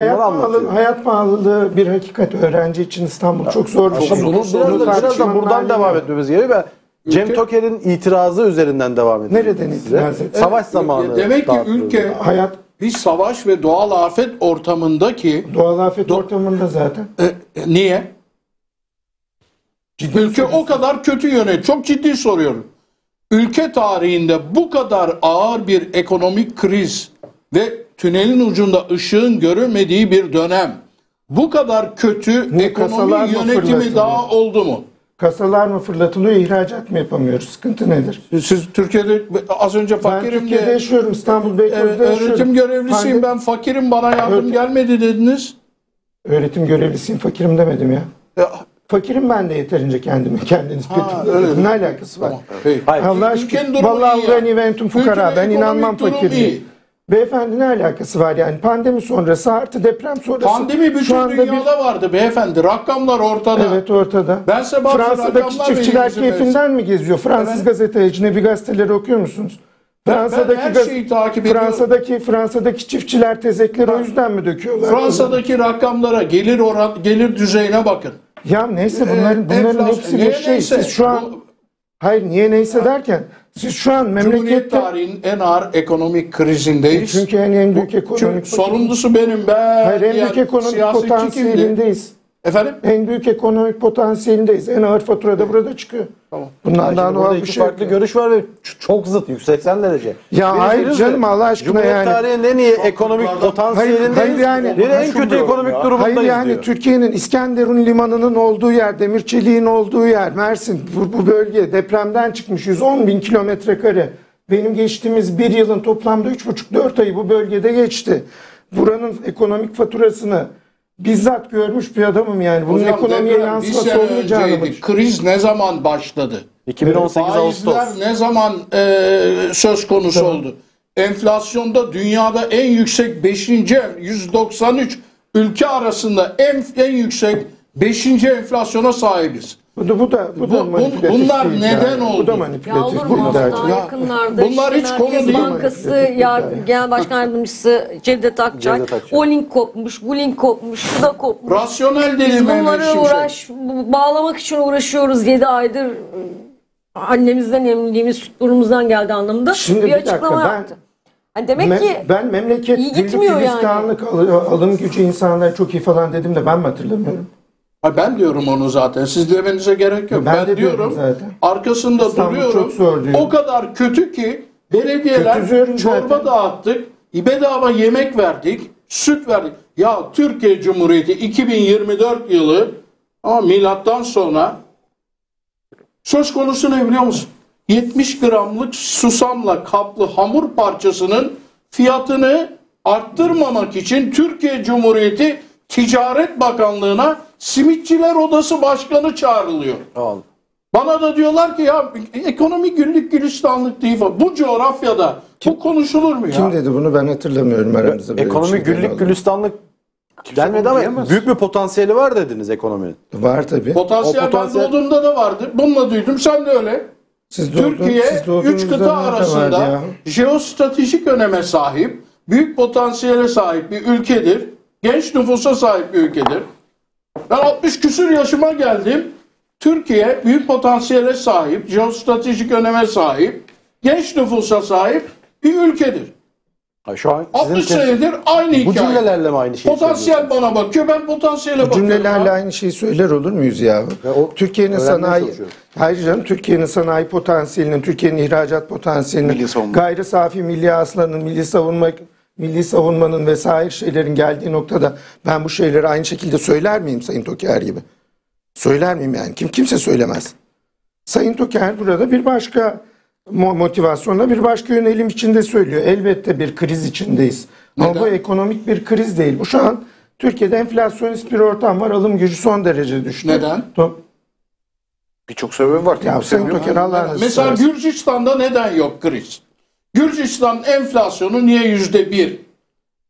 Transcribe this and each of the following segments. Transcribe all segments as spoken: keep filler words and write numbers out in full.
Hayat pahalılığı, hayat pahalılığı bir hakikat. Öğrenci için İstanbul ya, çok zor. Çok zor. Biraz, biraz da buradan devam yani. etmemiz gerekiyor. Cem Toker'in itirazı üzerinden devam ediyor. Nereden itiraz etti? Savaş zamanı. Demek ki ülke hayat bir savaş ve doğal afet ortamındaki... Doğal afet do ortamında zaten. E, e, niye? Ciddi ülke soruyorsun. O kadar kötü yönetiyor. Çok ciddi soruyorum. Ülke tarihinde bu kadar ağır bir ekonomik kriz ve tünelin ucunda ışığın görülmediği bir dönem. Bu kadar kötü bu ekonomi yönetimi daha oldu mu? Kasalar mı fırlatılıyor, ihracat mı yapamıyoruz? Sıkıntı nedir? Siz Türkiye'de az önce fakirim ben Türkiye'de diye, yaşıyorum, İstanbul Beykoz'da evet, yaşıyorum. Öğretim görevlisiyim, Hangi? ben fakirim, bana yardım öğretim. gelmedi dediniz. Öğretim görevlisiyim, fakirim demedim ya. ya. Fakirim ben de yeterince kendime, kendiniz kötü. Ne alakası var? Tamam. Allah aşkına, vallahi ben inventum fukara, ben inanmam fakirliğe. Beyefendi ne alakası var yani? Pandemi sonrası artı deprem sonrası. Pandemi bütün dünyada bir... vardı beyefendi. Rakamlar ortada. Evet ortada. Ben size bazı Fransa'daki çiftçiler keyfinden mi geziyor? Fransız evet. gazetecileri, bir gazeteleri okuyor musunuz? Fransa'daki ben, ben her şeyi takip ediyorum. Fransa'daki, Fransa'daki çiftçiler tezekleri o yüzden mi döküyorlar? Fransa'daki onu? rakamlara, gelir oran, gelir düzeyine bakın. Ya neyse bunların, ee, bunların hepsi bir şey. Neyse, Siz şu an... Bu... Hayır niye neyse derken siz şu an memlekette... Cumhuriyet tarihinin en ağır ekonomik krizindeyiz. Çünkü en, en büyük ekonomik... Sorumlusu benim ben. Hayır en büyük ekonomik potansiyelindeyiz. Efendim? En büyük ekonomik potansiyelindeyiz. En ağır fatura da evet. burada çıkıyor. Tamam. Bundan daha doğal bir şey farklı yok. Görüş var ve çok zıt, yüz seksen derece. Ya Beni hayır canım Allah aşkına Cumhuriyet yani. Cumhuriyet tarihinin en iyi ekonomik potansiyelindeyiz. Hayır yani. En kötü ekonomik ya. durumundayız Hayır yani diyor. Türkiye'nin İskenderun Limanı'nın olduğu yer, Demirçelik'in olduğu yer, Mersin bu, bu bölge depremden çıkmış yüz on bin kilometre kare. Benim geçtiğimiz bir yılın toplamda üç buçuk dört ayı bu bölgede geçti. Buranın ekonomik faturasını bizzat görmüş bir adamım yani. Bunun ekonomiye yansıması olmayacağını. Kriz ne zaman başladı? iki bin on sekiz Ağustos. Faizler ne zaman e, söz konusu tamam. oldu? Enflasyonda dünyada en yüksek beşinci yüz doksan üç ülke arasında en en yüksek beşinci enflasyona sahibiz. Bu da bu da bu, bu da bunlar neden yani. oldu? Bu da manipülatif. Ya bu da yakınlarda bunlar işte hiç konu değil. Bankası ya, Genel Başkan Yardımcısı Cevdet Akçay, Cevdet Akçay. O link kopmuş, bu link kopmuş, bu da kopmuş. Rasyonel değil mi? Bunları uğraş şey. bağlamak için uğraşıyoruz yedi aydır. Annemizden emliliğimiz, sütlarımızdan geldi anlamında. Şimdi bir, bir açıklama dakika, yaptı. Ben, yani demek ki ben memleket iyi gitmiyor yani. Alım gücü insanlar çok iyi falan dedim de ben mi hatırlamıyorum? Ha ben diyorum onu zaten. Siz demenize gerek yok. Ben, ben de diyorum. Zaten. Arkasında İstanbul duruyorum. O kadar kötü ki belediyeler çorba zaten. dağıttık. Bedava yemek verdik. Süt verdik. Ya Türkiye Cumhuriyeti iki bin yirmi dört yılı ama milattan sonra söz konusu ne biliyor musun? yetmiş gramlık susamla kaplı hamur parçasının fiyatını arttırmamak için Türkiye Cumhuriyeti Ticaret Bakanlığı'na Simitçiler Odası Başkanı çağrılıyor. Al. Bana da diyorlar ki ya ekonomi güllük gülistanlık değil falan. Bu coğrafyada kim, bu konuşulur mu ya? Kim dedi bunu ben hatırlamıyorum aramızda. Ekonomi güllük gülistanlık denmedi ama diyemez. Büyük bir potansiyeli var dediniz ekonominin. Var tabii. Potansiyel, potansiyel... ben doğduğumda da vardı. Bununla duydum sen de öyle. Siz doğdun, Türkiye üç kıta arasında jeostratejik öneme sahip, büyük potansiyele sahip bir ülkedir. Genç nüfusa sahip bir ülkedir. Ben altmış küsur yaşıma geldim. Türkiye büyük potansiyele sahip, jeostratejik öneme sahip, genç nüfusa sahip bir ülkedir. Ha, şu an altmış senedir aynı hikaye. Bu cümlelerle mi aynı şeyi Potansiyel bana bakıyor, ben potansiyele bakıyorum. Cümlelerle aynı şeyi söyler olur muyuz ya? ya Türkiye'nin sanayi, hayır canım Türkiye'nin sanayi potansiyelinin, Türkiye'nin ihracat potansiyelinin, gayri safi milli hasılanın, milli savunma... Milli savunmanın vesaire şeylerin geldiği noktada ben bu şeyleri aynı şekilde söyler miyim Sayın Toker gibi? Söyler miyim yani? Kim kimse söylemez. Sayın Toker burada bir başka motivasyonla bir başka yönelim içinde söylüyor. Elbette bir kriz içindeyiz. Neden? Ama bu ekonomik bir kriz değil. Bu şu an Türkiye'de enflasyonist bir ortam var. Alım gücü son derece düştü. Neden? Birçok sebebi var. Ya Sayın Toker Allah'ın izniyle. Mesela Gürcistan'da neden yok kriz? Gürcistan enflasyonu niye yüzde bir?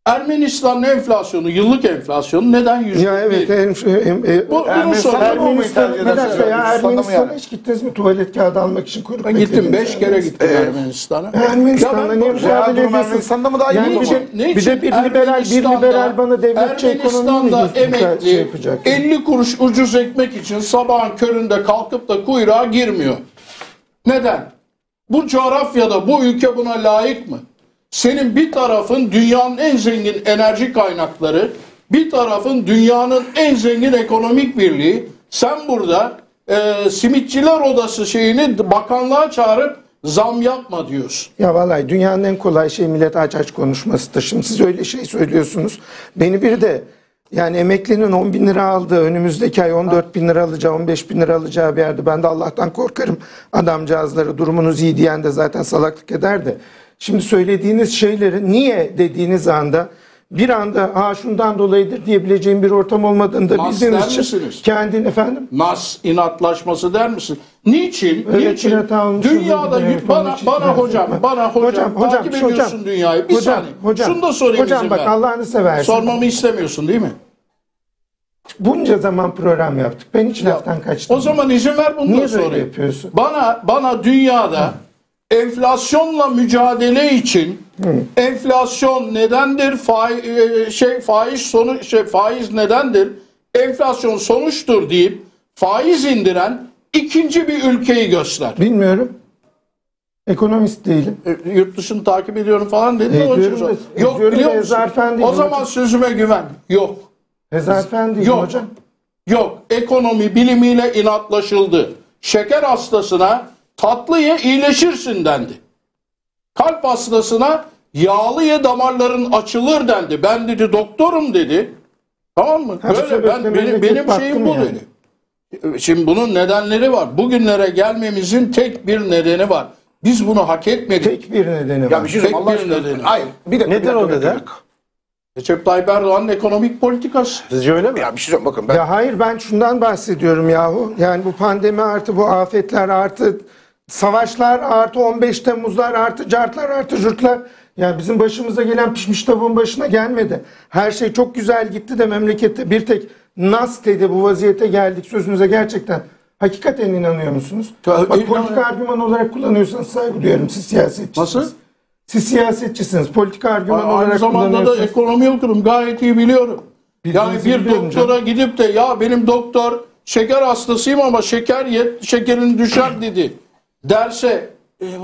Ermenistan'ın enflasyonu, yıllık enflasyonu neden yüzde bir? Ya evet, em, em, em, bu, Ermenistan, Ermenistan, Ermenistan'a ya, Ermenistan'a hiç gittiniz mi tuvalet kağıdı almak için? Ben gittim, beş kere gittim ee, Ermenistan'a. Ermenistan'da niye mücadele ediyorsun? Da daha yani bir, ne bir de bir liberal, bir liberal bana devletçi ekonomi emekli şey elli kuruş ucuz ekmek için sabahın köründe kalkıp da kuyruğa girmiyor. Neden? Bu coğrafyada bu ülke buna layık mı? Senin bir tarafın dünyanın en zengin enerji kaynakları, bir tarafın dünyanın en zengin ekonomik birliği. Sen burada e, Simitçiler Odası şeyini bakanlığa çağırıp zam yapma diyorsun. Ya vallahi dünyanın en kolay şey millet aç aç konuşmasıdır. Şimdi siz öyle şey söylüyorsunuz. Beni bir de yani emeklinin on bin lira aldığı, önümüzdeki ay on dört bin lira alacağı, on beş bin lira alacağı bir yerde. Ben de Allah'tan korkarım adamcağızları, durumunuz iyi diyen de zaten salaklık ederdi. Şimdi söylediğiniz şeyleri niye dediğiniz anda bir anda ha şundan dolayıdır diyebileceğim bir ortam olmadığını da bildiğiniz için kendin efendim. Nas inatlaşması der misin? Niçin? Öyle niçin? Dünyada evet, bana, bana hocam, bana hocam, hocam, hocam takip ediyorsun hocam, dünyayı. Bir hocam, saniye. Hocam, şunu da sorayım. Hocam bak Allah'ını seversin. Sormamı istemiyorsun değil mi? Bunca zaman program yaptık. Ben hiç ya, laftan kaçtım. O zaman izin ver bunu niye da sorayım. Yapıyorsun? Bana, bana dünyada ha. Enflasyonla mücadele için Hı. enflasyon nedendir? Faiz şey faiz sonu şey faiz nedendir? Enflasyon sonuçtur deyip faiz indiren ikinci bir ülkeyi göster. Bilmiyorum. Ekonomist değilim. E, yurt dışını takip ediyorum falan dedi. E, de, yok biliyor musun? O zaman hocam. Sözüme güven. Yok. Hezarfen değil yok. Hocam. Yok. Ekonomi bilimiyle inatlaşıldı. Şeker hastasına tatlı ye iyileşirsin dendi. Kalp hastasına yağlı ye damarların açılır dendi. Ben dedi doktorum dedi. Tamam mı? Ha, böyle ben benim, benim şeyim bu yani. Dedi. Şimdi bunun nedenleri var. Bugünlere gelmemizin tek bir nedeni var. Biz bunu hak etmedik. Tek bir nedeni var. Ya bir şey tek Allah bir nedeni. Hayır. Bir de neden o neden? Recep Tayyip Erdoğan'ın ekonomik politikası. Sizce öyle mi? Ya bir şey söyleyeyim bakın ben. Ya hayır ben şundan bahsediyorum yahu. Yani bu pandemi artı bu afetler artı savaşlar artı on beş Temmuzlar artı cartlar artı jurtlar. Ya bizim başımıza gelen pişmiş tavuğun başına gelmedi. Her şey çok güzel gitti de memlekette bir tek nas dedi bu vaziyete geldik sözünüze gerçekten. Hakikaten inanıyor musunuz? Bak, politik argüman olarak kullanıyorsanız saygı duyuyorum siz siyasetçisiniz. Nasıl? Siz siyasetçisiniz. Politik argüman olarak kullanıyorsunuz. Aynı zamanda da ekonomi okurum. Gayet iyi biliyorum. Yani bir doktora gidip de ya benim doktor şeker hastasıyım ama şeker yet, şekerin düşer dedi. Derse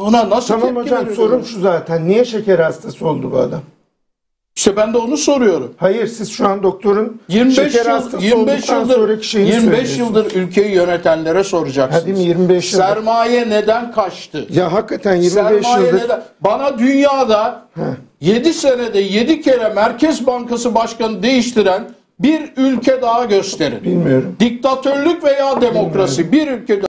ona nasıl tepki veriyorsunuz? Tamam hocam sorum şu zaten. Niye şeker hastası oldu bu adam? İşte ben de onu soruyorum. Hayır siz şu an doktorun şeker hastası olduktan sonraki şeyini söylüyorsunuz. yirmi beş yıldır ülkeyi yönetenlere soracaksınız. yirmi beş yıldır. Sermaye neden kaçtı? Ya hakikaten yirmi beş yıldır. Neden? Bana dünyada Heh. yedi senede yedi kere Merkez Bankası Başkanı değiştiren bir ülke daha gösterin. Bilmiyorum. Diktatörlük veya demokrasi Bilmiyorum. Bir ülke